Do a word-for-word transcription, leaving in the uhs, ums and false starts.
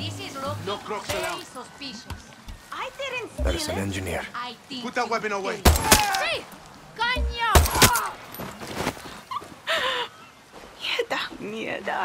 This is looking no crocs very allowed. Suspicious. I didn't steal That is an engineer. I did Put that weapon away. Hey! Coño! Mierda, mierda.